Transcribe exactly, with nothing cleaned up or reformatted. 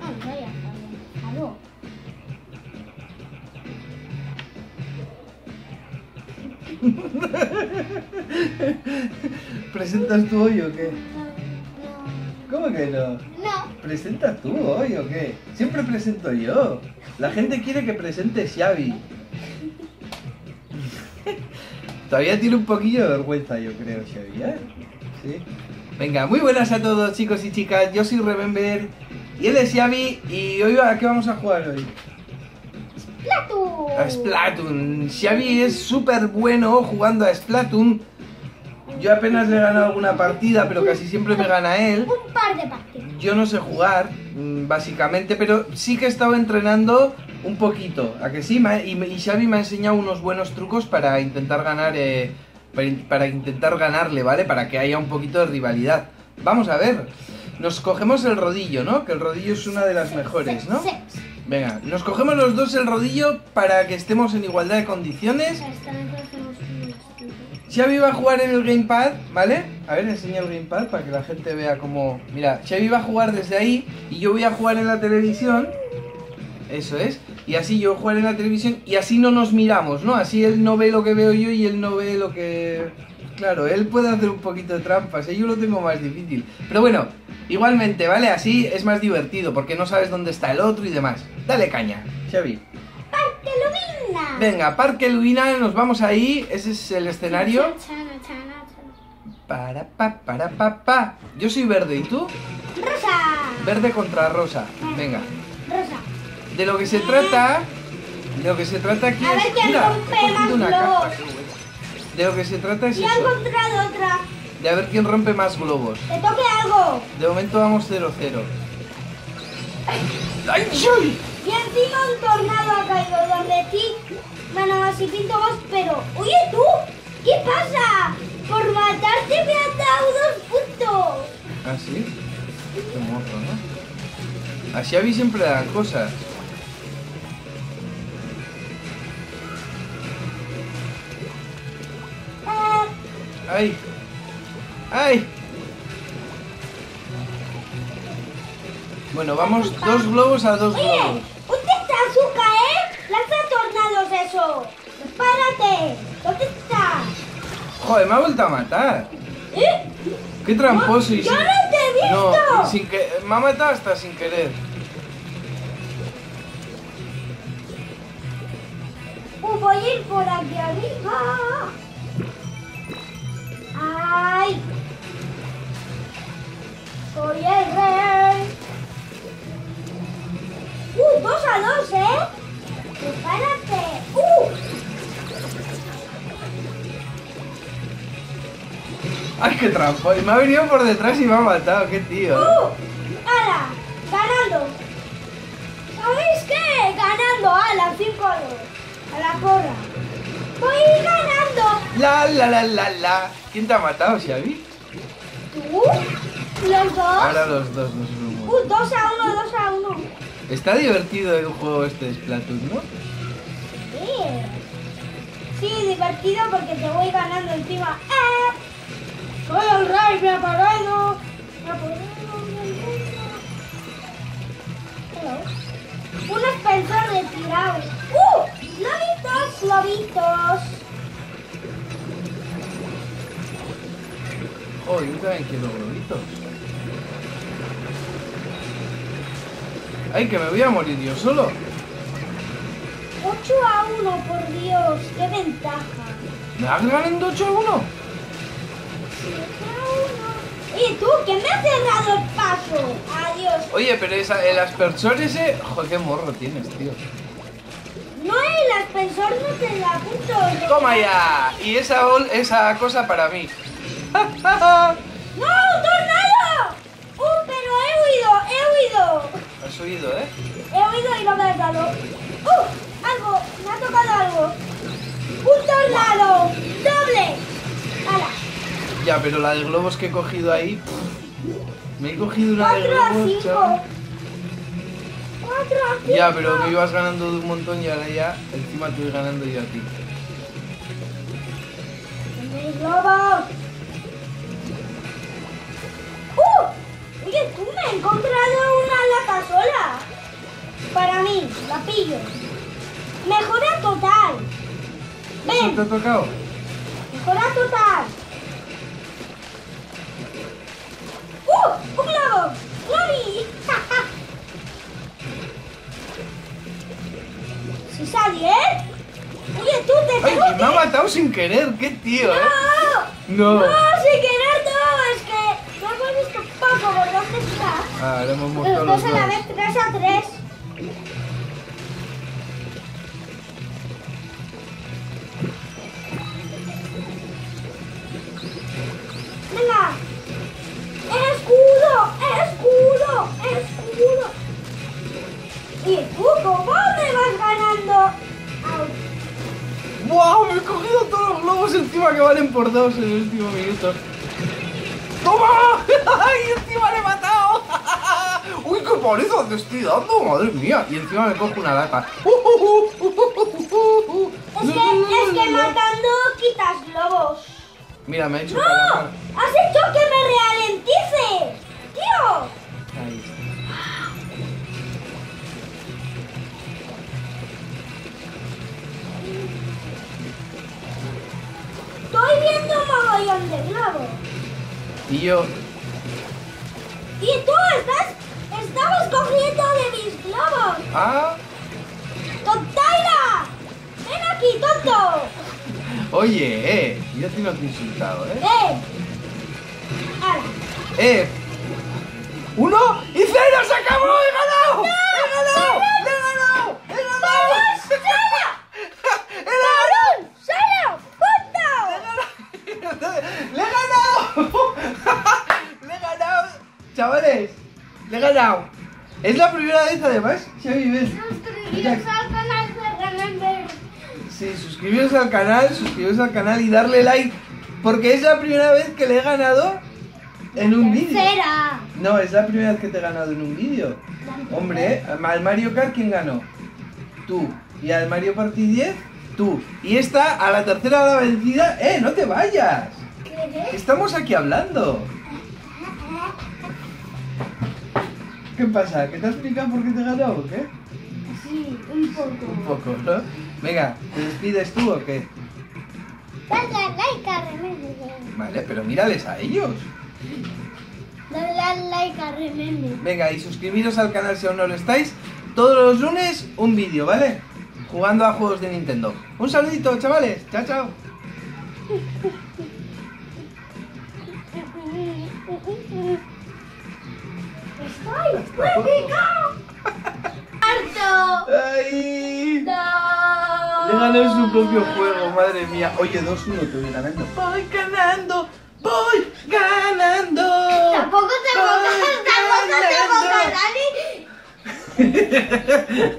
Ah, vaya, aló. ¿Presentas tu hoy o qué? No, no. ¿Cómo que no? No. ¿Presentas tú hoy o qué? Siempre presento yo. La gente quiere que presente Xavi. Todavía tiene un poquillo de vergüenza, yo creo, Xavi, ¿eh? ¿Sí? Venga, muy buenas a todos, chicos y chicas. Yo soy Remembber y él es Xavi. Y hoy, ¿a qué vamos a jugar hoy? ¡Splatoon! A Splatoon. Xavi es súper bueno jugando a Splatoon. Yo apenas le he ganado alguna partida, pero casi siempre me gana él. Un par de partidas. Yo no sé jugar, básicamente, pero sí que he estado entrenando un poquito. ¿A que sí? Y Xavi me ha enseñado unos buenos trucos para intentar ganar, eh, para intentar ganarle, ¿vale? Para que haya un poquito de rivalidad. Vamos a ver. Nos cogemos el rodillo, ¿no? Que el rodillo es una de las mejores, ¿no? Venga, nos cogemos los dos el rodillo para que estemos en igualdad de condiciones. Xavi va a jugar en el gamepad, ¿vale? A ver, enseña el gamepad para que la gente vea cómo... Mira, Xavi va a jugar desde ahí y yo voy a jugar en la televisión. Eso es. Y así yo jugaré en la televisión y así no nos miramos, ¿no? Así él no ve lo que veo yo y él no ve lo que... Claro, él puede hacer un poquito de trampas, ¿eh? Yo lo tengo más difícil. Pero bueno, igualmente, ¿vale? Así es más divertido porque no sabes dónde está el otro y demás. Dale caña, Xavi. ¡Parque Lubina! Venga, Parque Lubina, nos vamos ahí. Ese es el escenario. Para, pa, para, pa, pa. Yo soy verde, ¿y tú? Rosa. Verde contra rosa. Venga. Rosa. De lo que se trata, de lo que se trata aquí a es... Ver, mira, he cogido una caja. De lo que se trata es eso. Y he encontrado otra. De a ver quién rompe más globos. ¡Te toque algo! De momento vamos cero cero. ¡Ay, ay! Y encima un tornado ha caído donde ti ganabas y quinto vos, pero... ¡Oye, tú! ¿Qué pasa? Por matarte me han dado dos puntos. ¿Ah, sí? Qué mozo, ¿no? A Xavi siempre dan cosas. ¡Ay! ¡Ay! Bueno, vamos dos globos a dos. Oye, globos. ¿Dónde está Azúcar, eh? ¡Lanza tornados eso! ¡Párate! ¿Dónde está? Joder, me ha vuelto a matar. ¿Eh? ¡Qué tramposo! No, y sin... ¡Yo no te he visto! No, sin que... me ha matado hasta sin querer. Uh, voy a ir por aquí arriba. ¡Ay! ¡Soy el rey! ¡Uh! ¡Dos a dos, eh! ¡Prepárate! ¡Uh! ¡Ay, qué trampo! Me ha venido por detrás y me ha matado, qué tío. ¡Uh! ¡Ala! ¡Ganando! ¿Sabéis qué? ¡Ganando! ¡Ala! ¡Cinco a dos! ¡A la porra! ¡Voy ganando! ¡La, la, la, la, la! ¿Quién te ha matado, Xavi? ¿Tú? ¿Los dos? Ahora los dos, no sé cómo. Uh, dos a uno, dos a uno. Está divertido el juego este de Splatoon, ¿no? Sí. Sí, divertido porque te voy ganando encima. ¡Eh! ¡Soy el rey! ¡Me ha parado! ¡Me ha parado! ¡Me ha parado! Unos pensos retirados. ¡Uh! ¡Lobitos, lobitos! Oh, yo también quiero globitos. Ay, que me voy a morir yo solo. ocho a uno, por Dios, qué ventaja. ¿Me has ganado ocho a uno? ocho a uno. ¿Y tú? ¿Quién me ha cerrado el paso? Adiós. Oye, pero esa, el aspersor ese... Joder, qué morro tienes, tío. No, el aspersor no te da punto. Toma ya. Y esa, esa cosa para mí. ¡No! ¡Tornado! ¡Uh! Pero he huido, he huido. Has huido, ¿eh? He huido y no me he dado. ¡Uh! Algo, me ha tocado algo. ¡Un tornado! ¡Doble! ¡Hala! Ya, pero la de globos que he cogido ahí... Me he cogido una de globos, chaval. cuatro a cinco. Ya, pero me ibas ganando de un montón y ahora ya... Encima te voy ganando yo a ti. ¡Mis globos! ¡Uh! Oye, tú me has encontrado una lata sola. tío. Mejora total. Ven. ¿Te ha tocado? Mejora total. ¡Uh! ¡Un globo! ¡Glory! ¡Si sale, eh! Oye, tú te ay, que me ha matado sin querer, qué tío, no, eh. No. No, sin querer no, es que no hemos visto poco, ¿por dónde está? Ah, le hemos mostrado los dos. Los dos a la vez, tres a tres. Venga. ¡Escudo! ¡Escudo! ¡Escudo! Y tú, ¿cómo me vas ganando? Au. ¡Wow! Me he cogido todos los globos encima que valen por dos en el último minuto. ¡Toma! ¡Y encima le he matado! ¡Uy, qué paliza te estoy dando! ¡Madre mía! Y encima me cojo una lata. Es que, es que matando quitas globos. Mira, me ha hecho... ¡No! Calamar. ¡Has hecho que me ralentice! ¡Tío! Ahí está. Estoy viendo un mogollón de globos. Tío. Y tú estás... Estabas cogiendo de mis globos. Ah. ¡Tontaira! ¡Ven aquí, tonto! Oye, eh. Yo te no te he insultado, eh. Eh. Ahora. Eh. Uno y cero. Se acabó. ¡He ganado! ¡He ganado! ¡He ganado! ¡He ganado! ¡He ganado! ¡Le he ganado! ¡Le he ganado! ¡Chavales! ¡Le he ganado! Es la primera vez además, Xavi, ven. Suscribiros al canal de Remembber. Sí, suscribiros al canal, suscribiros al canal y darle like. Porque es la primera vez que le he ganado en un vídeo. ¡Tercera! No, es la primera vez que te he ganado en un vídeo. Hombre, ¿eh? Al Mario Kart, ¿quién ganó? Tú. Y al Mario Party diez, tú. Y esta, a la tercera hora vencida... ¡Eh, no te vayas! Estamos aquí hablando. ¿Qué pasa? ¿Que te has explicado por qué te he ganado o qué? Sí, un poco. Un poco, ¿no? Venga, ¿te despides tú o qué? Dale like a Remembber. Vale, pero mírales a ellos. Dale like a Remembber. Venga, y suscribiros al canal si aún no lo estáis. Todos los lunes un vídeo, ¿vale? Jugando a juegos de Nintendo. Un saludito, chavales. Chao, chao. ¡Estoy practicado! ¡Harto! ¡Ay! ¡No! Le ganó su propio juego, madre mía. Oye, dos uno, te voy ganando. ¡Voy ganando! ¡Voy ganando! ¡Tampoco te voy ganando! ¡Tampoco te voy ganando!